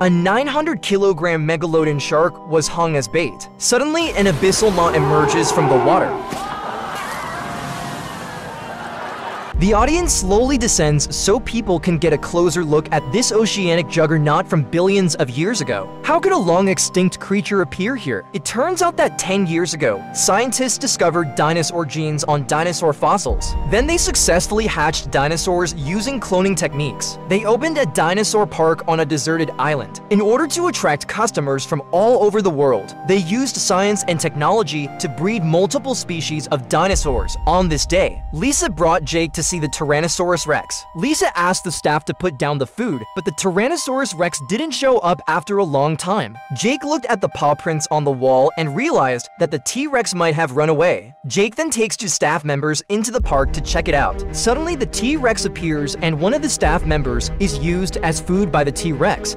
A 900-kilogram megalodon shark was hung as bait. Suddenly, an abyssal knot emerges from the water. The audience slowly descends so people can get a closer look at this oceanic juggernaut from billions of years ago. How could a long-extinct creature appear here? It turns out that 10 years ago, scientists discovered dinosaur genes on dinosaur fossils. Then they successfully hatched dinosaurs using cloning techniques. They opened a dinosaur park on a deserted island. In order to attract customers from all over the world, they used science and technology to breed multiple species of dinosaurs on this day. Lisa brought Jake to see the Tyrannosaurus Rex. Lisa asked the staff to put down the food, but the Tyrannosaurus Rex didn't show up after a long time. Jake looked at the paw prints on the wall and realized that the T-Rex might have run away. Jake then takes two staff members into the park to check it out. Suddenly, the T-Rex appears and one of the staff members is used as food by the T-Rex.